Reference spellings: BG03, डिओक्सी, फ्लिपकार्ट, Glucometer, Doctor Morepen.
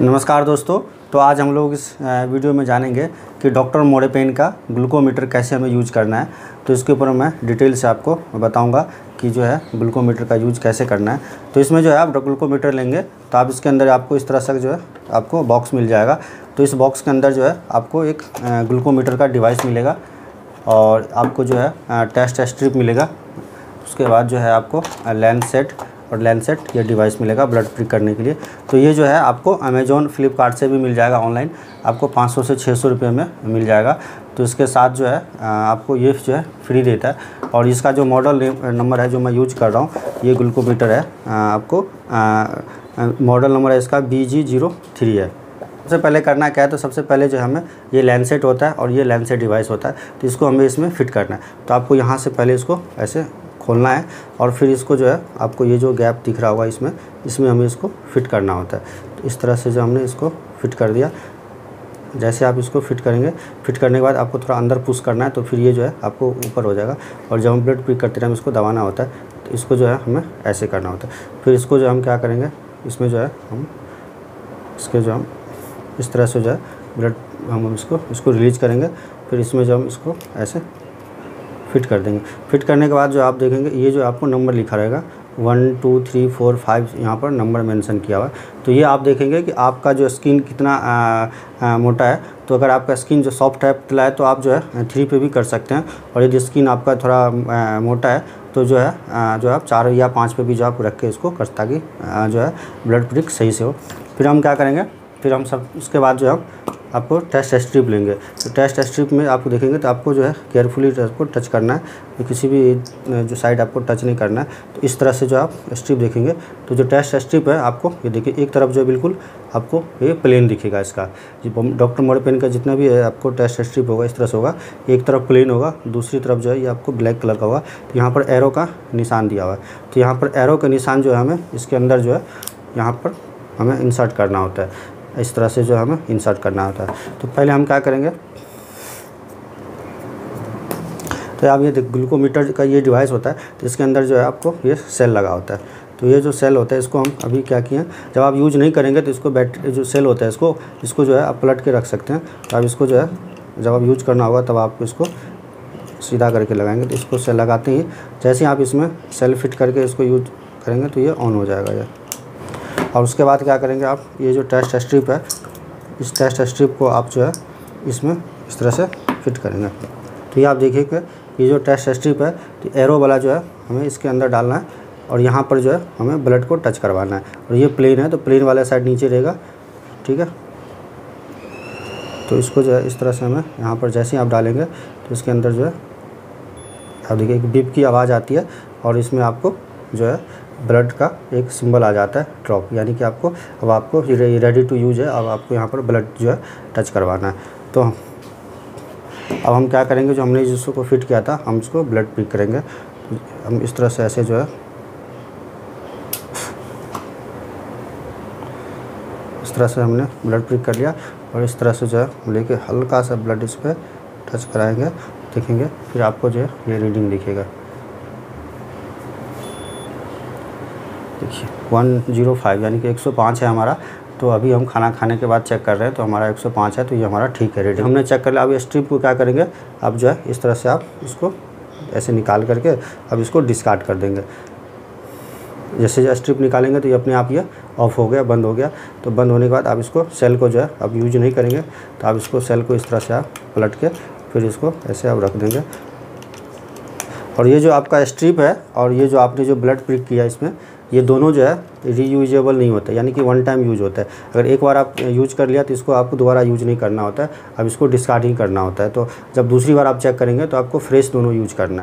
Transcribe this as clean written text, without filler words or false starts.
नमस्कार दोस्तों, तो आज हम लोग इस वीडियो में जानेंगे कि डॉक्टर मोरेपेन का ग्लूकोमीटर कैसे हमें यूज करना है। तो इसके ऊपर मैं डिटेल से आपको बताऊंगा कि जो है ग्लूकोमीटर का यूज कैसे करना है। तो इसमें जो है आप ग्लूकोमीटर लेंगे तो आप इसके अंदर आपको इस तरह से जो है आपको बॉक्स मिल जाएगा। तो इस बॉक्स के अंदर जो है आपको एक ग्लूकोमीटर का डिवाइस मिलेगा और आपको जो है टेस्ट स्ट्रिप मिलेगा। उसके बाद जो है आपको लेंस सेट और लैंसेट ये डिवाइस मिलेगा ब्लड प्रिक करने के लिए। तो ये जो है आपको अमेज़ॉन फ्लिपकार्ट से भी मिल जाएगा, ऑनलाइन आपको 500 से 600 रुपये में मिल जाएगा। तो इसके साथ जो है आपको ये जो है फ्री देता है। और इसका जो मॉडल नंबर है जो मैं यूज कर रहा हूँ, ये ग्लूकोमीटर है, आपको मॉडल नंबर है इसका BG03 है। सबसे पहले करना क्या है, तो सबसे पहले जो हमें ये लैंसेट होता है और ये लैंसेट डिवाइस होता है, तो इसको हमें इसमें फिट करना है। तो आपको यहाँ से पहले इसको ऐसे खोलना है और फिर इसको जो है आपको ये जो गैप दिख रहा होगा इसमें हमें इसको फिट करना होता है। तो इस तरह से जो हमने इसको फिट कर दिया। जैसे आप इसको फिट करेंगे, फिट करने के बाद आपको थोड़ा अंदर पुश करना है, तो फिर ये जो है आपको ऊपर हो जाएगा। और जब हम ब्लड प्रिक करते टाइम इसको दबाना होता है, तो इसको जो है हमें ऐसे करना होता है। फिर इसको जो हम क्या करेंगे, इसमें जो है हम इसके जो हम इस तरह से जो है ब्लड हम इसको रिलीज करेंगे। फिर इसमें जो हम इसको ऐसे फिट कर देंगे। फिट करने के बाद जो आप देखेंगे ये जो आपको नंबर लिखा रहेगा 1 2 3 4 5, यहाँ पर नंबर मेंशन किया हुआ है। तो ये आप देखेंगे कि आपका जो स्किन कितना मोटा है। तो अगर आपका स्किन जो सॉफ्ट है, पतला है, तो आप जो है 3 पे भी कर सकते हैं। और यदि स्किन आपका थोड़ा मोटा है तो जो है आप 4 या 5 पे भी जो आप रख के इसको कर, ताकि जो है ब्लड प्रिक सही से हो। फिर हम क्या करेंगे, फिर हम सब उसके बाद जो है आपको टेस्ट स्ट्रिप लेंगे। तो टेस्ट स्ट्रिप में आपको देखेंगे तो आपको जो है केयरफुली आपको टच करना है, तो किसी भी जो साइड आपको टच नहीं करना है। तो इस तरह से जो आप स्ट्रिप देखेंगे, तो जो टेस्ट स्ट्रिप है आपको ये देखिए एक तरफ जो बिल्कुल आपको ये प्लेन दिखेगा। इसका डॉक्टर मोरेपेन का जितना भी है आपको टेस्ट स्ट्रिप होगा इस तरह से होगा, एक तरफ प्लेन होगा, दूसरी तरफ जो है ये आपको ब्लैक कलर का होगा। तो यहाँ पर एरो का निशान दिया हुआ है, तो यहाँ पर एरो का निशान जो है हमें इसके अंदर जो है यहाँ पर हमें इंसर्ट करना होता है। इस तरह से जो हमें इंसर्ट करना होता है। तो पहले हम क्या करेंगे, तो आप ये ग्लूकोमीटर का ये डिवाइस होता है, तो इसके अंदर जो है आपको ये सेल लगा होता है। तो ये जो सेल होता है इसको हम अभी क्या किए हैं, जब आप यूज नहीं करेंगे तो इसको बैटरी जो सेल होता है इसको जो है आप पलट के रख सकते हैं। तो आप इसको जो है जब आप यूज करना होगा तब आप इसको सीधा करके लगाएंगे। तो इसको सेल लगाते ही जैसे ही आप इसमें सेल फिट करके इसको यूज करेंगे तो ये ऑन हो जाएगा ये। और उसके बाद क्या करेंगे, आप ये जो टेस्ट स्ट्रिप है इस टेस्ट स्ट्रिप को आप जो है इसमें इस तरह से फिट करेंगे। तो ये आप देखिए ये जो टेस्ट स्ट्रिप है तो एरो वाला जो है हमें इसके अंदर डालना है और यहाँ पर जो है हमें ब्लड को टच करवाना है। और ये प्लेन है तो प्लेन वाला साइड नीचे रहेगा, ठीक है। तो इसको जो है इस तरह से हमें यहाँ पर जैसे ही आप डालेंगे तो इसके अंदर जो है आप देखिए एक बीप की आवाज़ आती है और इसमें आपको जो है ब्लड का एक सिंबल आ जाता है ड्रॉप, यानी कि आपको अब आपको रेडी टू यूज है। अब आपको यहाँ पर ब्लड जो है टच करवाना है। तो अब हम क्या करेंगे, जो हमने जिसको फिट किया था हम उसको ब्लड पिक करेंगे। तो हम इस तरह से ऐसे जो है इस तरह से हमने ब्लड पिक कर लिया और इस तरह से जो है लेके हल्का सा ब्लड इस पर टच कराएँगे, देखेंगे फिर आपको जो है ये रीडिंग दिखेगा, देखिए 105 यानी कि 105 है हमारा। तो अभी हम खाना खाने के बाद चेक कर रहे हैं तो हमारा 105 है, तो ये हमारा ठीक है रेडिंग हमने चेक कर लिया। अब ये स्ट्रिप को क्या करेंगे, अब जो है इस तरह से आप इसको ऐसे निकाल करके अब इसको डिस्कार्ड कर देंगे। जैसे स्ट्रिप निकालेंगे तो ये अपने आप ये ऑफ हो गया, बंद हो गया। तो बंद होने के बाद आप इसको सेल को जो है आप यूज नहीं करेंगे तो आप इसको सेल को इस तरह से आप पलट के फिर इसको ऐसे आप रख देंगे। और ये जो आपका स्ट्रिप है और ये जो आपने जो ब्लड प्रिक किया इसमें ये दोनों जो है रीयूजेबल नहीं होते, यानी कि वन टाइम यूज होता है। अगर एक बार आप यूज कर लिया तो इसको आपको दोबारा यूज नहीं करना होता है, अब इसको डिस्कार्ड ही करना होता है। तो जब दूसरी बार आप चेक करेंगे तो आपको फ्रेश दोनों यूज करना है।